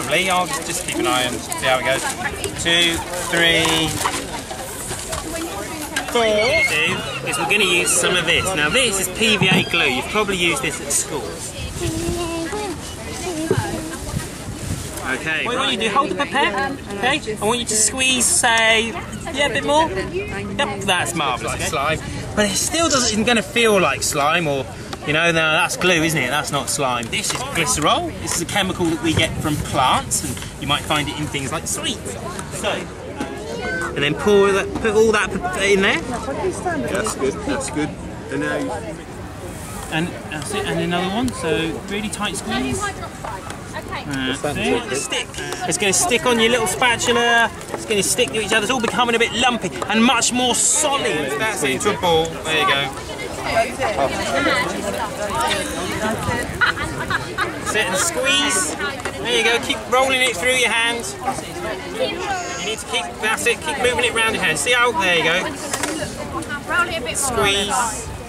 probably. I'll just keep an eye and see how it goes. 2, 3, 4. What we're going to do is we're going to use some of this. Now this is PVA glue. You've probably used this at school. Okay. What you do? Hold up a pen. Okay. I want you to squeeze, say, yeah, a bit more. Yep, that's marvellous. Like slime, but it still doesn't. Isn't going to feel like slime, or you know, now that's glue, isn't it? That's not slime. This is glycerol. This is a chemical that we get from plants, and you might find it in things like sweets. So, and then pour that, put all that in there. That's good. That's good. And now, and that's it. And another one. So really tight squeeze. It's going to stick on your little spatula, it's going to stick to each other, it's all becoming a bit lumpy and much more solid. That's it, to a ball, there you go. Sit and squeeze, there you go, keep rolling it through your hands. You need to keep, that's it, keep moving it around your hands, see how, there you go. Squeeze.